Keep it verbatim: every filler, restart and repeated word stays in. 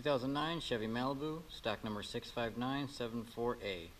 two thousand nine Chevy Malibu, stock number six five nine seven four A.